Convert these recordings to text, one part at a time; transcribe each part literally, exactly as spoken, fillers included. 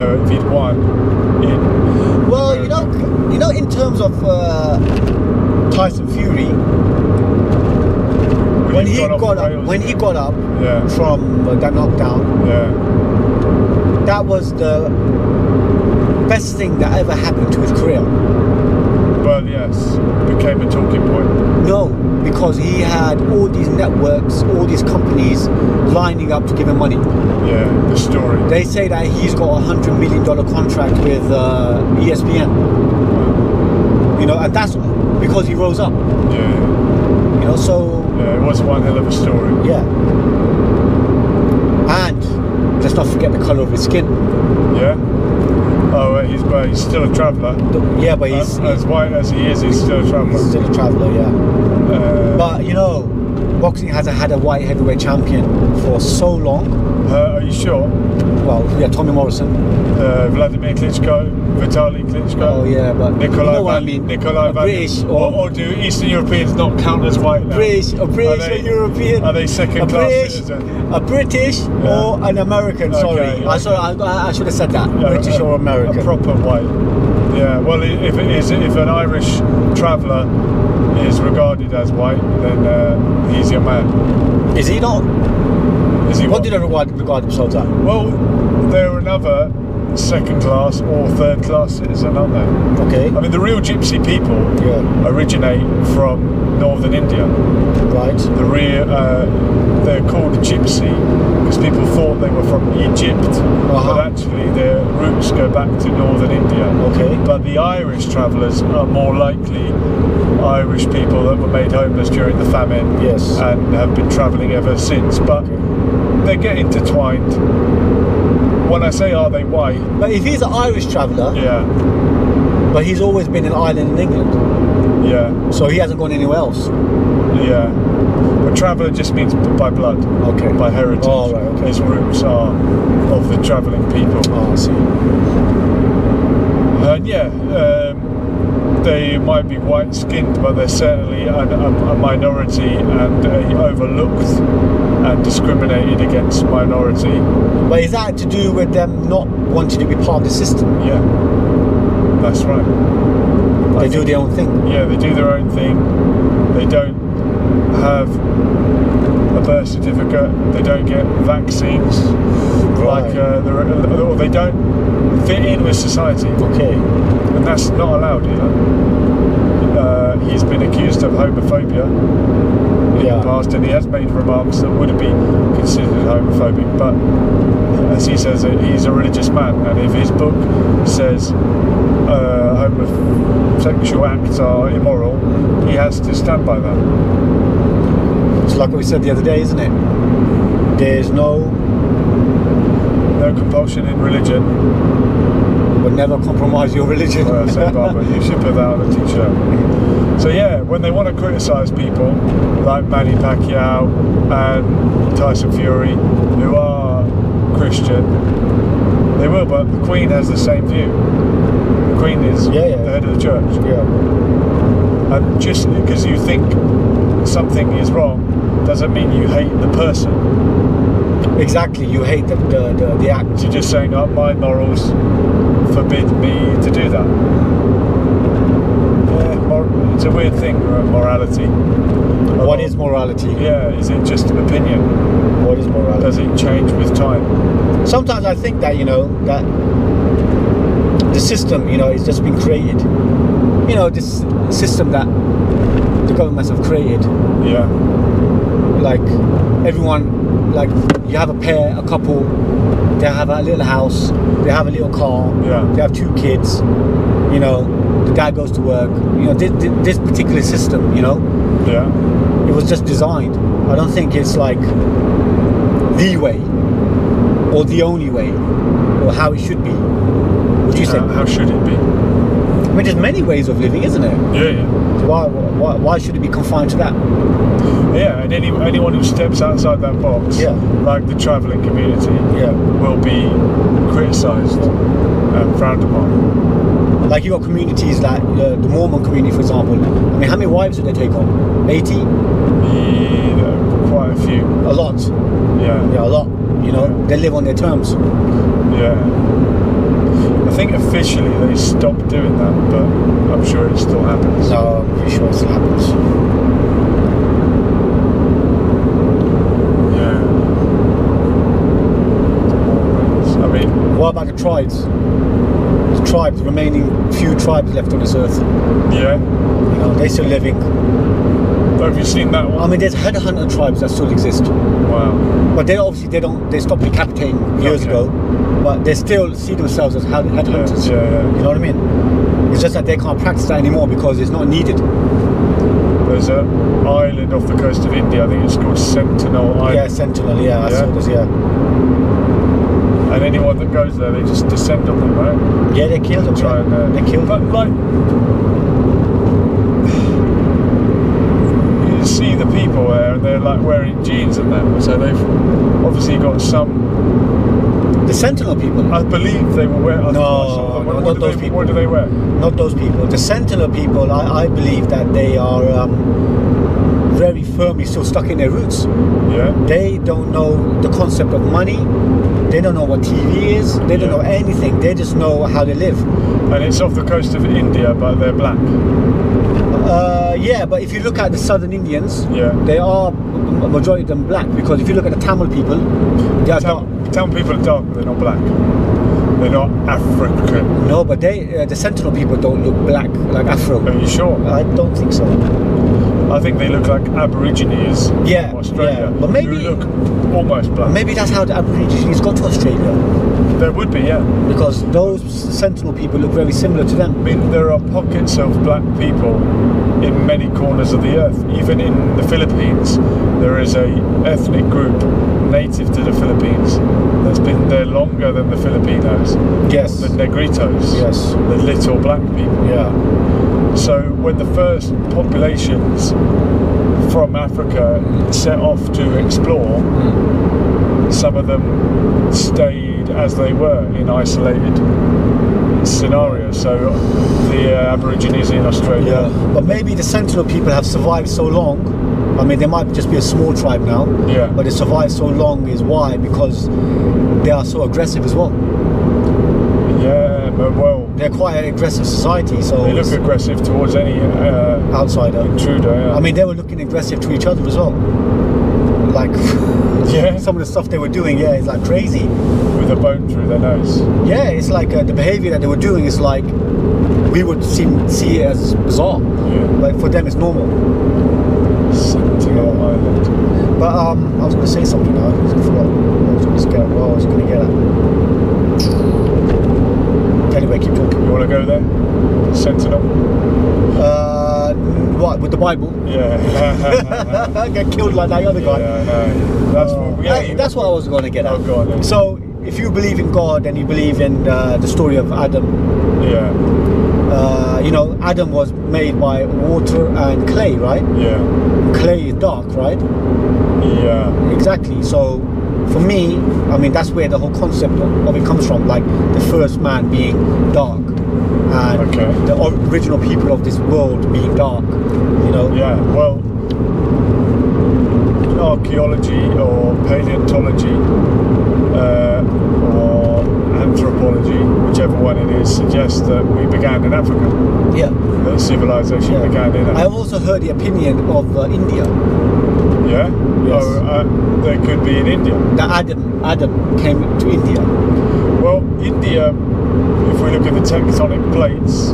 Uh, feet wide. In well, America. you know, you know, in terms of uh, Tyson Fury, when, when he got, got up, Wales, when he got up yeah. from uh, that knockdown, yeah. that was the best thing that ever happened to his career. Well, yes, became a talking point. No, because he had all these networks, all these companies lining up to give him money. Yeah, the story. They say that he's got a hundred million dollar contract with uh, E S P N. You know, and that's because he rose up. Yeah. You know, so. Yeah, it was one hell of a story. Yeah. And let's not forget the color of his skin. Yeah. Oh, he's, but he's still a traveller. Yeah, but he's... As, as white as he is, he's still a traveller. He's still a traveller, yeah. Uh, but, you know, boxing hasn't had a white heavyweight champion for so long. Uh, are you sure? Well, yeah, Tommy Morrison. Uh, Vladimir Klitschko, Vitaly Klitschko. Oh, yeah, but... Nikolai, you know what I mean? Nikolai, British or, or... Or do Eastern Europeans not count as white now? British, a British are they, or European... Are they second-class citizens? A British yeah. or an American, okay, sorry. Yeah. I, sorry I, I should have said that. Yeah, British a, or American. A proper white. Yeah, well, if it is, if an Irish traveller is regarded as white, then uh, he's your man. Is he not? Is he what, what did they regard, regard themselves as? Well, they're another second class or third class citizen, aren't they? Okay. I mean, the real gypsy people yeah. originate from northern India. Right. The real, uh, they're called gypsy because people thought they were from Egypt, uh-huh. but actually their roots go back to northern India. Okay. But the Irish travellers are more likely Irish people that were made homeless during the famine. Yes. And have been travelling ever since. But they get intertwined. When I say are they white? But if he's an Irish traveller, yeah. But he's always been in Ireland and England. Yeah. So he hasn't gone anywhere else. Yeah. But traveller just means by blood. Okay. By heritage. Oh, right, okay. His roots are of the travelling people. Oh, I see. And yeah, um, they might be white skinned, but they're certainly a, a, a minority and uh, overlooked and discriminated against minority. But is that to do with them not wanting to be part of the system? Yeah, that's right. They I do their own thing. Yeah, they do their own thing. They don't have a birth certificate. They don't get vaccines. Right. Like, uh, or they don't fit in with society. Okay. And that's not allowed, you know. Uh, he's been accused of homophobia. In yeah. the past, and he has made remarks that would be considered homophobic, but as he says, he's a religious man, and if his book says uh, homosexual acts are immoral, he has to stand by that. It's like what we said the other day, isn't it? There's no no compulsion in religion, but never compromise your religion. Well, Saint Barbara, you should put that on a t-shirt. So yeah, when they want to criticise people like Manny Pacquiao and Tyson Fury, who are Christian, they will, but the Queen has the same view. The Queen is yeah, yeah. the head of the church. Yeah. And just because you think something is wrong doesn't mean you hate the person. Exactly, you hate the, the, the, the act. You're just saying, oh, my morals forbid me to do that. It's a weird thing, morality. What is morality? Yeah, is it just an opinion? What is morality? Does it change with time? Sometimes I think that, you know, that the system, you know, it's just been created. You know, this system that the governments have created. Yeah. Like, everyone, like, you have a pair, a couple, they have a little house, they have a little car, yeah. they have two kids, you know. The guy goes to work, you know, this, this particular system, you know, yeah, it was just designed. I don't think it's like the way or the only way or how it should be. Would you say? How should it be? I mean, there's many ways of living, isn't there? Yeah, yeah. So why, why, why should it be confined to that? Yeah, and any, anyone who steps outside that box, yeah. like the travelling community, yeah. will be criticised and frowned upon. Like you've got communities like uh, the Mormon community, for example. I mean, how many wives do they take on? eighty? Yeah, quite a few. A lot. Yeah. Yeah, a lot. You know, yeah. they live on their terms. Yeah. think officially they stopped doing that, but I'm sure it still happens. No, I'm pretty sure it still happens. Yeah. I mean, what about the tribes? The tribes, the remaining few tribes left on this earth. Yeah. You know, they're still living. Have you seen that one? I mean, there's headhunter tribes that still exist. Wow. But they obviously they don't they stopped decapitating years okay. ago. But they still see themselves as headhunters. Yeah, yeah, yeah. You know what I mean? It's just that they can't practice that anymore because it's not needed. There's an island off the coast of India. I think it's called Sentinel Island. Yeah, Sentinel. Yeah, I yeah. saw this. Yeah. And anyone that goes there, they just descend on them, right? Yeah, they kill them. Try yeah. and, uh, they kill them. But like, you see the people there, and they're like wearing jeans and that. So they've obviously got some. The Sentinel people. I believe they were wearing... No, no, what, not what those they, people. What do they wear? Not those people. The Sentinel people, I, I believe that they are um, very firmly still stuck in their roots. Yeah. They don't know the concept of money. They don't know what T V is. They don't yeah. know anything. They just know how they live. And it's off the coast of India, but they're black. Uh, yeah, but if you look at the southern Indians, yeah. they are, a majority of them, black. Because if you look at the Tamil people, they are Tam not... Tamil people are dark, but they're not black. They're not African. No, but they, uh, the Sentinel people don't look black, like Afro. Are you sure? I don't think so. I think they look like Aborigines yeah, from Australia. Yeah, but maybe... Who look almost black. Maybe that's how the Aborigines got to Australia. There would be, yeah. Because those Sentinel people look very similar to them. I mean, there are pockets of black people in many corners of the earth. Even in the Philippines, there is a ethnic group native to the Philippines that's been there longer than the Filipinos. Yes. The Negritos. Yes. The little black people. Yeah. So when the first populations from Africa set off to explore, mm. some of them stayed as they were in isolated scenarios. So the uh, Aborigines in Australia. Yeah. But maybe the Sentinel people have survived so long. I mean, they might just be a small tribe now, yeah. but they survive so long is why, because they are so aggressive as well. Yeah, but well... They're quite an aggressive society, so... They look aggressive towards any... Uh, outsider. Intruder, yeah. I mean, they were looking aggressive to each other as well. Like... yeah. Some of the stuff they were doing, yeah, it's like crazy. With a bone through their nose. Yeah, it's like uh, the behaviour that they were doing is like... We would seem, see it as bizarre. Yeah. Like, for them, it's normal. Sentinel Island. But um, I was going to say something now. I just forgot. I was going to get. Well, I was going to get at. Anyway, keep talking. You want to go there? Sentinel. Uh, what with the Bible? Yeah. Get killed like that other guy. Yeah, no. That's uh, what. Yeah, that's what I was going to get at. Oh, go on, then. So, if you believe in God and you believe in uh, the story of Adam. Yeah. Uh, you know, Adam was made by water and clay, right? Yeah. Clay is dark, right? Yeah. Exactly. So, for me, I mean, that's where the whole concept of, of it comes from. Like, the first man being dark. And okay. the original people of this world being dark, you know? Yeah, well, archaeology or paleontology uh, or anthropology, whichever one it is, suggests that we began in Africa. Yeah. That civilization yeah. began in Africa. I've also heard the opinion of uh, India. Yeah? Yes. Oh, uh, they could be in India. That Adam, Adam came to India. Well, India, if we look at the tectonic plates,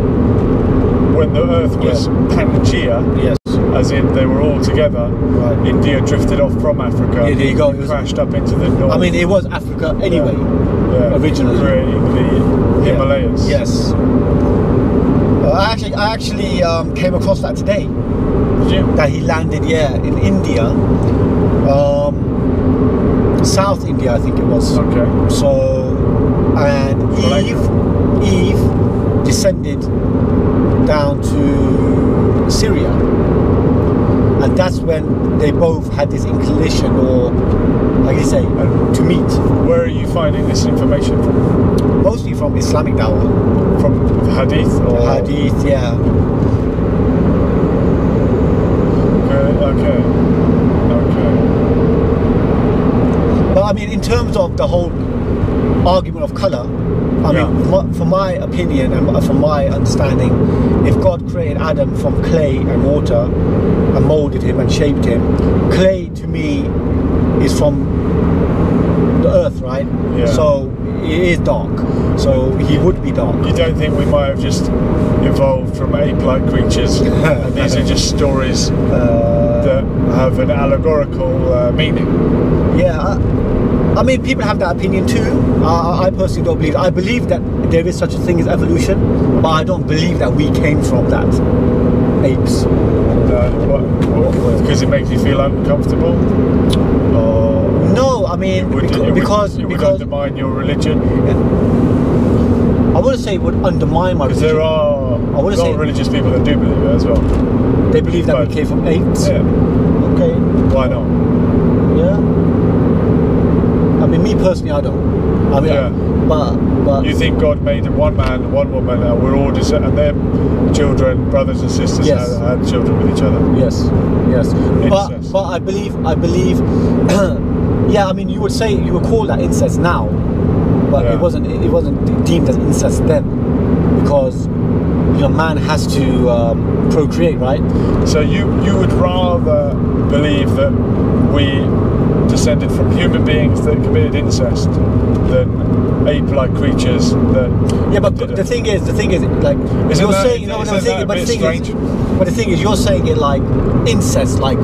when the Earth was yeah. Pangea, yes. as in they were all together, right. India drifted off from Africa yeah, there you go. and it was, crashed up into the north. I mean, it was Africa anyway. Yeah. Yeah, originally creating the Himalayas. Yeah. Yes. Uh, I actually, I actually um, came across that today. Did you? That he landed, yeah, in India, um, South India, I think it was. Okay. So, and Eve, Eve descended down to Syria, and that's when they both had this inclination or. Like you say, um, to meet. Where are you finding this information from? Mostly from Islamic Dawah. From Hadith? Or Hadith, yeah. Okay, okay, okay. But I mean, in terms of the whole argument of colour, I yeah. mean, for my opinion and from my understanding, if God created Adam from clay and water and molded him and shaped him, clay to me is from the earth, right? Yeah. So it is dark, so he would be dark. You don't think we might have just evolved from ape-like creatures and these are just stories uh, that have an allegorical uh, meaning? Yeah, I, I mean, people have that opinion too. I, I personally don't believe. I believe that there is such a thing as evolution, but I don't believe that we came from that, apes. Because uh, it makes you feel uncomfortable? Or No, I mean, would, because... It would, because, it would because undermine your religion? Yeah. I wouldn't say it would undermine my religion. Because there are I a lot say of religious people that do believe it as well. They believe that but, we came from apes? Yeah. Okay. Why not? Yeah. I mean, me personally, I don't. I mean, yeah. I, but, but... You think God made one man, one woman, and we're all... Just, and their children, brothers and sisters, yes. had, had children with each other? Yes, yes. But, but I believe... I believe... Yeah, I mean, you would say you would call that incest now, but yeah. it wasn't. It wasn't deemed as incest then, because you know, man has to um, procreate, right? So you you would rather believe that we descended from human beings that committed incest than ape-like creatures that. Yeah, but didn't. the thing is, the thing is, like is you're that, saying, is, no, no, is no, but the thing strange? is, but the thing is, you're saying it like incest, like.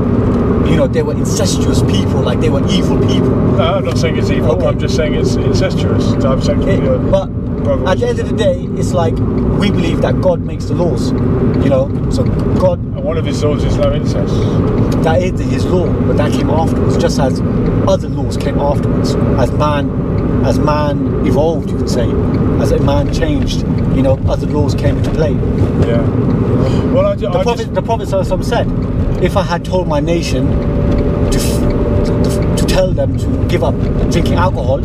You know, they were incestuous people, like they were evil people. No, I'm not saying it's evil, okay. I'm just saying it's incestuous. Type sexual, it, uh, but problems. At the end of the day, it's like, we believe that God makes the laws, you know, so God... And one of his laws is no incest. That is his law, but that came afterwards, just as other laws came afterwards, as man as man evolved, you could say, as a man changed, you know, other laws came into play. Yeah. Well, I, the, I prophet, just... the Prophet ﷺ said, if I had told my nation to, to, to tell them to give up drinking alcohol,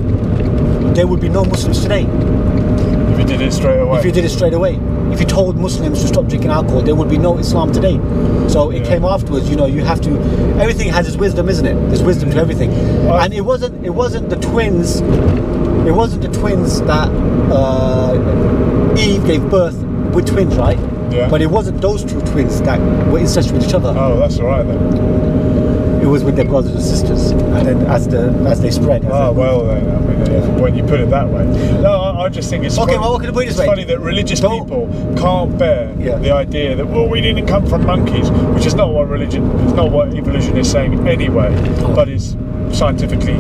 there would be no Muslims today. If you did it straight away. If you did it straight away. If you told Muslims to stop drinking alcohol, there would be no Islam today. So it yeah. came afterwards, you know, you have to, everything has its wisdom, isn't it? There's wisdom to everything. Uh, and it wasn't, it wasn't the twins, it wasn't the twins that uh, Eve gave birth with twins, right? Yeah. But it wasn't those two twins that were incestuous with each other. Oh, that's all right then. It was with their brothers and sisters, and then as the as they spread. As oh they well, then I mean, yeah. when you put it that way, no, I, I just think it's okay. Funny, well, what can I put it this way? It's funny that religious Don't, people can't bear yeah. the idea that well, we didn't come from monkeys, which is not what religion, it's not what evolution is saying anyway, oh. but it's scientifically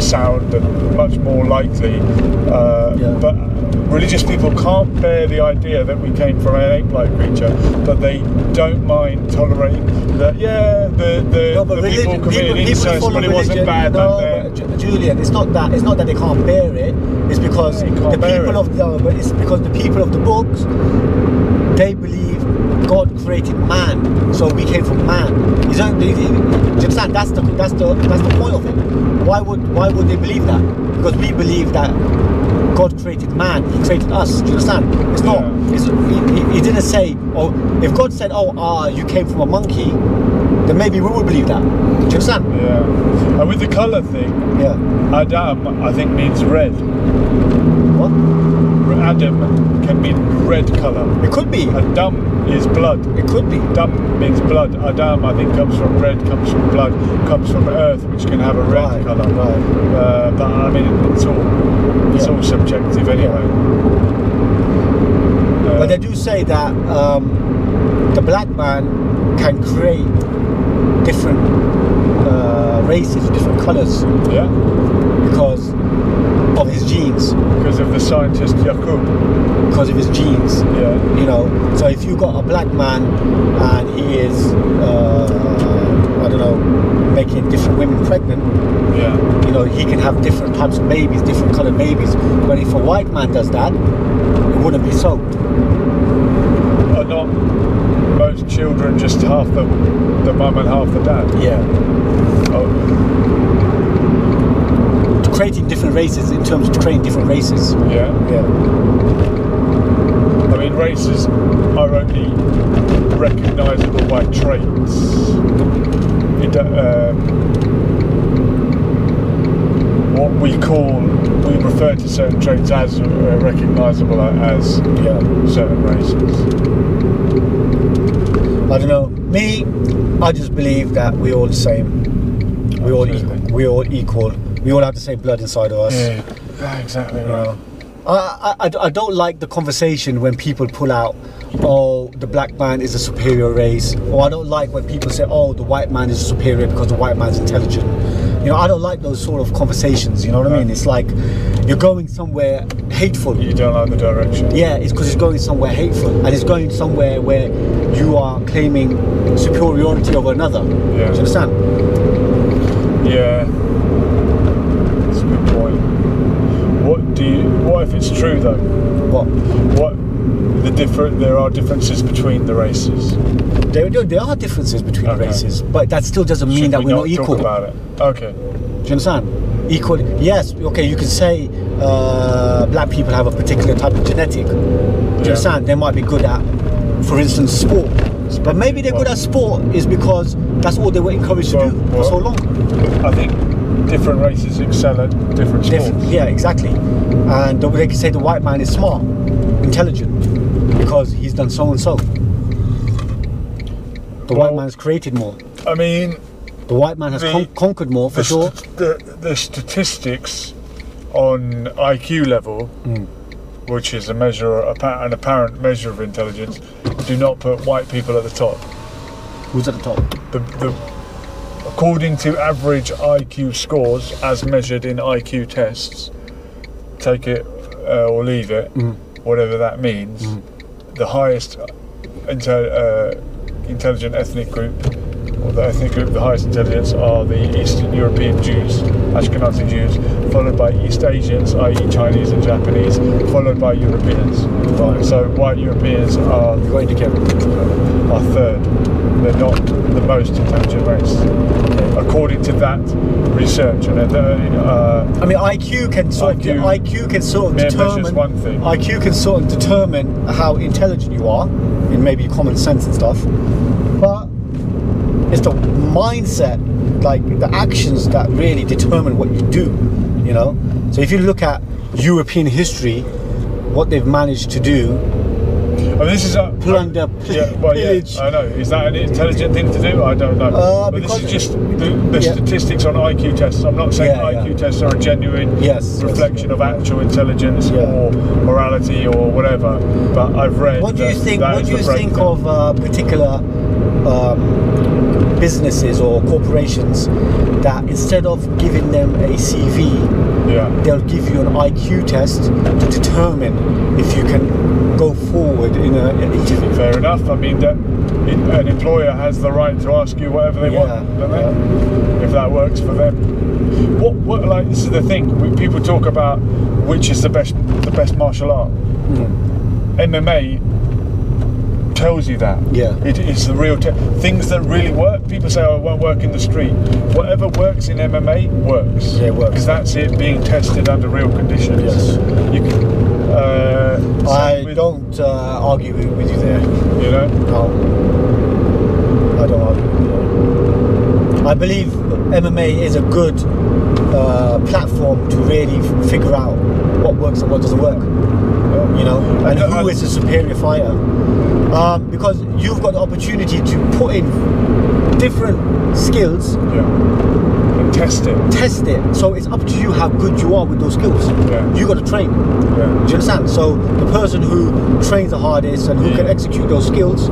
sound and much more likely. Uh, yeah. But. Religious people can't bear the idea that we came from an ape-like creature, but they don't mind tolerating that. Yeah, the the, no, but the religion, people committed people, incest, people but it religion, wasn't bad. No, but Julian, it's not that. It's not that they can't bear it. It's because yeah, the people it. of the. But it's because the people of the books, they believe God created man, so we came from man. You don't believe it. Do you understand? That's the that's the that's the point of it. Why would why would they believe that? Because we believe that. God created man, he created us, do you understand? It's not, yeah. it's, he, he didn't say, oh, if God said, oh, ah, you came from a monkey, then maybe we would believe that, do you understand? Yeah, and with the colour thing, yeah. Adam, I think, means red. What? Adam can mean red colour. It could be. Adam is blood. It could be. Adam means blood. Adam, I think, comes from red, comes from blood, comes from earth, which can have a red right. colour. Right. Uh, but I mean, it's all it's yeah. all subjective anyway. Yeah. Uh, but they do say that um, the black man can create different uh, races, different colours. Yeah. Because. Of his genes. Because of the scientist Yakub. Because of his genes. Yeah. You know, so if you got a black man and he is, uh, I don't know, making different women pregnant. Yeah. You know, he can have different types of babies, different coloured babies. But if a white man does that, it wouldn't be so. Or not most children just half the the mum and half the dad. Yeah. Oh. Creating different races in terms of creating different races. Yeah. Yeah. I mean, races are only recognisable by traits. It, uh, what we call we refer to certain traits as uh, recognisable as yeah. certain races. I don't know. Me, I just believe that we're all the same. We're all equal. We're all equal. We all have the same blood inside of us. Yeah, yeah exactly. You right. know. I, I, I don't like the conversation when people pull out, oh, the black man is a superior race, or I don't like when people say, oh, the white man is superior because the white man's intelligent. You know, I don't like those sort of conversations, you know what I mean? It's like you're going somewhere hateful. You don't like the direction. Yeah, it's because it's going somewhere hateful, and it's going somewhere where you are claiming superiority over another. Yeah. Do you understand? Yeah. That's a good point. What do you, what if it's true though? What? What, the different, there are differences between the races? There, there are differences between okay. the races, but that still doesn't mean Should that we we're not, not equal. Talk about it. Okay. Do you understand? Equal, yes, okay, you can say uh, black people have a particular type of genetic. Do you yeah. understand? They might be good at, for instance, sport. But maybe they're well, good at sport is because that's all they were encouraged well, to do for well, so long. I think. Different races excel at different sports. Different, yeah, exactly. And they can say the white man is smart, intelligent, because he's done so and so. The well, white man's created more. I mean... The white man has the, con conquered more, for the sure. The, the statistics on I Q level, mm. which is a measure, an apparent measure of intelligence, do not put white people at the top. Who's at the top? The... the According to average I Q scores, as measured in I Q tests, take it uh, or leave it, mm. whatever that means, mm. the highest inter uh, intelligent ethnic group, or the ethnic group, the highest intelligence, are the Eastern European Jews, Ashkenazi Jews, followed by East Asians, that is Chinese and Japanese, followed by Europeans. Right. So white Europeans are, going to get, are third. They're not the most intelligent race, according to that research. And uh, I mean, I Q can sort of I Q can sort of determine one thing. I Q can sort of determine how intelligent you are, in maybe common sense and stuff. But it's the mindset, like the actions, that really determine what you do. You know. So if you look at European history, what they've managed to do. I mean, this is a plunder. Uh, yeah, well, yeah, I know. Is that an intelligent thing to do? I don't know. Uh, but this is just the, the yeah. statistics on I Q tests. I'm not saying yeah, I Q yeah. tests are a genuine yes, reflection yes. of actual intelligence yeah. or morality or whatever. But I've read. What do you think? What do you think thing. of uh, particular um, businesses or corporations that instead of giving them a C V, yeah. they'll give you an I Q test to determine if you can. Go forward in an interview. Fair enough. I mean, that an employer has the right to ask you whatever they yeah, want, don't they? Yeah. If that works for them. What, what, like, this is the thing. We, people talk about which is the best, the best martial art. Mm. M M A tells you that. Yeah. It is the real te things that really work. People say, "Oh, it won't work in the street." Whatever works in M M A works. Yeah, it works. Because that's it being tested under real conditions. Yes. You can, Uh, I with, don't uh, argue with you there. You know? No. I don't argue with you there. I believe M M A is a good uh, platform to really figure out what works and what doesn't work. Yeah. You know? And who I, is a superior fighter. Um, because you've got the opportunity to put in different skills. Yeah. Test it. Test it. So it's up to you how good you are with those skills. Yeah. You got to train. Yeah. Do you understand? So the person who trains the hardest and who yeah. can execute those skills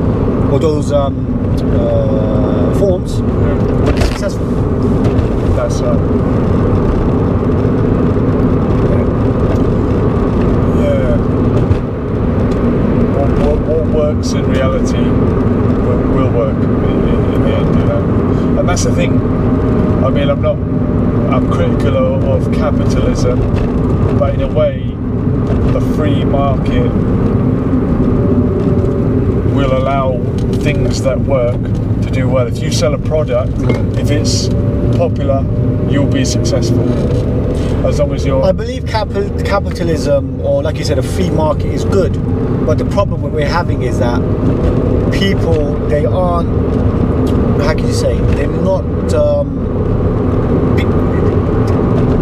or those um, uh, forms yeah. will be successful. That's right. Uh, yeah. What, what, what works in reality will, will work in, in, in the end, you know. And that's the thing. I mean, I'm not, I'm critical of, of capitalism, but in a way, the free market will allow things that work to do well. If you sell a product, if it's popular, you'll be successful. As long as you're... I believe capital, capitalism, or like you said, a free market is good, but the problem that we're having is that people, they aren't, how can you say, they're not... Um,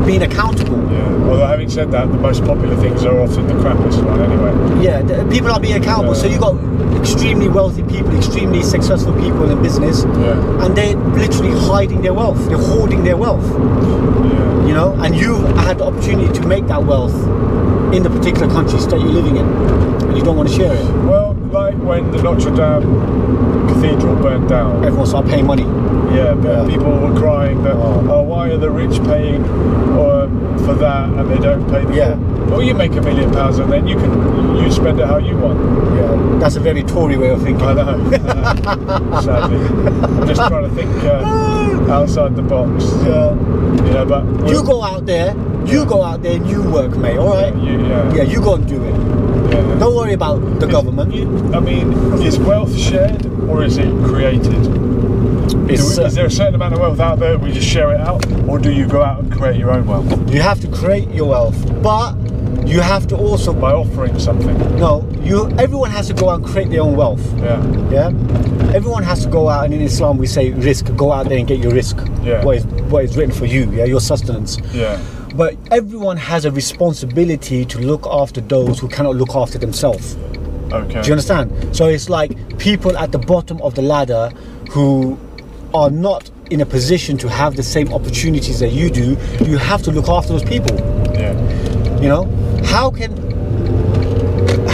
being accountable. Yeah. Although having said that, the most popular things are often the crappiest one anyway. Yeah, people are being accountable. Yeah. So you've got extremely wealthy people, extremely successful people in business, yeah. and they're literally hiding their wealth. They're hoarding their wealth. Yeah. You know, and you had the opportunity to make that wealth in the particular country state you're living in, and you don't want to share it. Well, like when the Notre Dame Cathedral burnt down, everyone started paying money. Yeah, but yeah. people were crying that, oh. oh, why are the rich paying or, for that and they don't pay the yeah. Well, well, you make a million pounds and then you can you spend it how you want. Yeah, that's a very Tory way of thinking. I know, I know. Sadly. I'm just trying to think uh, outside the box. Yeah. You know, but you go out there, you go out there and you work, mate, alright? Yeah, you, yeah. yeah, you go and do it. Yeah, yeah. Don't worry about the is, government. You, I mean, is wealth shared or is it created? Is, we, is there a certain amount of wealth out there, we just share it out, or do you go out and create your own wealth? You have to create your wealth, but you have to also... By offering something. No, you. Everyone has to go out and create their own wealth. Yeah. Yeah? Everyone has to go out, and in Islam we say risk, go out there and get your risk. Yeah. What is, what is written for you, yeah, your sustenance. Yeah. But everyone has a responsibility to look after those who cannot look after themselves. Okay. Do you understand? So it's like people at the bottom of the ladder who... are not in a position to have the same opportunities that you do, you have to look after those people. Yeah. You know, how can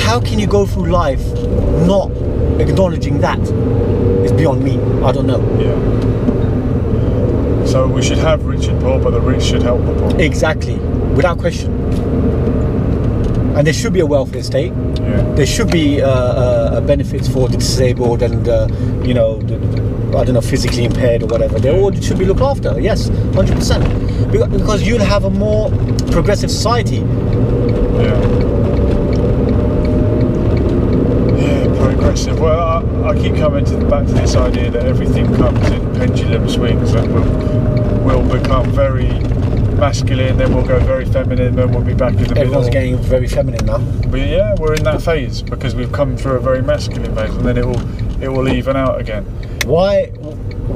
how can you go through life not acknowledging that? It's beyond me. I don't know. Yeah. So we should have rich and poor, but the rich should help the poor. Exactly, without question. And there should be a welfare state. Yeah. There should be uh, uh, benefits for the disabled and uh, you know, the, I don't know, physically impaired or whatever. They all should be looked after. Yes, one hundred percent. Because you'll have a more progressive society. Yeah. Yeah, progressive. Well, I, I keep coming to, back to this idea that everything comes in pendulum swings and will will become very masculine, then we'll go very feminine, then we'll be back in the middle. Everyone's getting very feminine now. But yeah, we're in that phase because we've come through a very masculine phase, and then it will it will even out again. Why,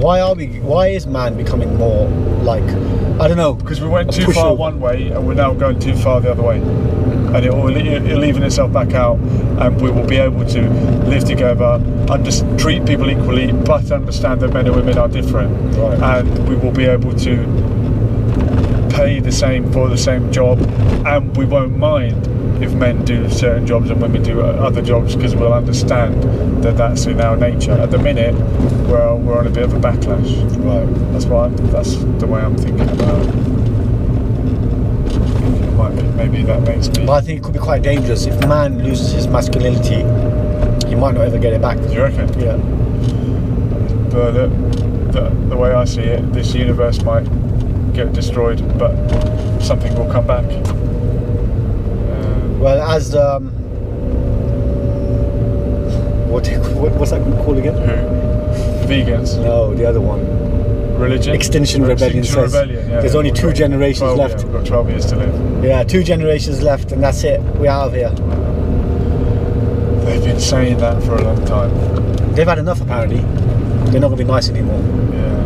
why are we? Why is man becoming more like? I don't know. Because we went too far one way, and we're now going too far the other way, and it will it'll even itself back out, and we will be able to live together, under, treat people equally, but understand that men and women are different, right. and we will be able to. Pay the same for the same job, and we won't mind if men do certain jobs and women do other jobs because we'll understand that that's in our nature. At the minute, we're we're on a bit of a backlash. Right. That's why. I'm, that's the way I'm thinking about it. It might be, maybe that makes me. But I think it could be quite dangerous if man loses his masculinity. He might not ever get it back. Do you reckon? Yeah. But the, the, the way I see it, this universe might. Get destroyed, but something will come back. Um, well, as um, what do you, what what's that group called again? Who? The vegans? No, the other one. Religion. Extinction Rebellion Extinction says Rebellion, yeah, there's yeah, only two generations twelve, left. Yeah, we've got twelve years to live. Yeah, two generations left, and that's it. We're out of here. They've been saying that for a long time. They've had enough, apparently. They're not going to be nice anymore. Yeah.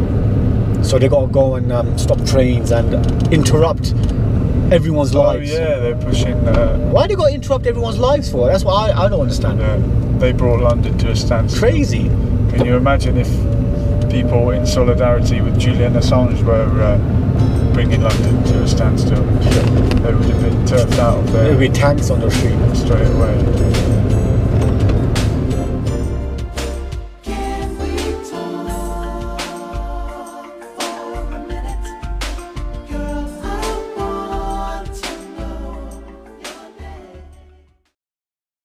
So they got to go and um, stop trains and interrupt everyone's oh, lives. Oh yeah, they're pushing. Uh, Why they got to interrupt everyone's lives for? That's what I, I don't understand. Yeah, they brought London to a standstill. Crazy. Can you imagine if people in solidarity with Julian Assange were uh, bringing London to a standstill? They would have been turfed out of there. There would be tanks on the street straight away.